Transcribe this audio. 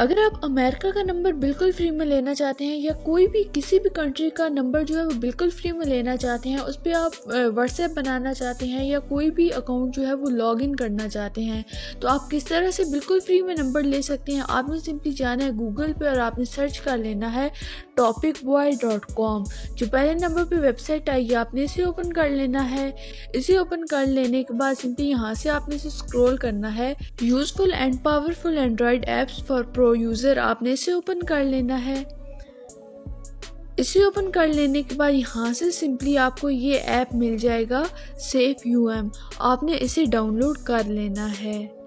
अगर आप अमेरिका का नंबर बिल्कुल फ्री में लेना चाहते हैं या कोई भी किसी भी कंट्री का नंबर जो है वो बिल्कुल फ्री में लेना चाहते हैं, उस पर आप व्हाट्सएप बनाना चाहते हैं या कोई भी अकाउंट जो है वो लॉगिन करना चाहते हैं, तो आप किस तरह से बिल्कुल फ्री में नंबर ले सकते हैं। आपने सिंपली जाना है गूगल पे और आपने सर्च कर लेना है topicvoice.com। जो पहले नंबर पर वेबसाइट आई है आपने इसे ओपन कर लेना है। इसे ओपन कर लेने के बाद सिंपली यहाँ से आपने इसे स्क्रॉल करना है। Useful and powerful Android apps for user, आपने इसे ओपन कर लेना है। इसे ओपन कर लेने के बाद यहाँ से सिंपली आपको ये ऐप मिल जाएगा SafeUM, आपने इसे डाउनलोड कर लेना है।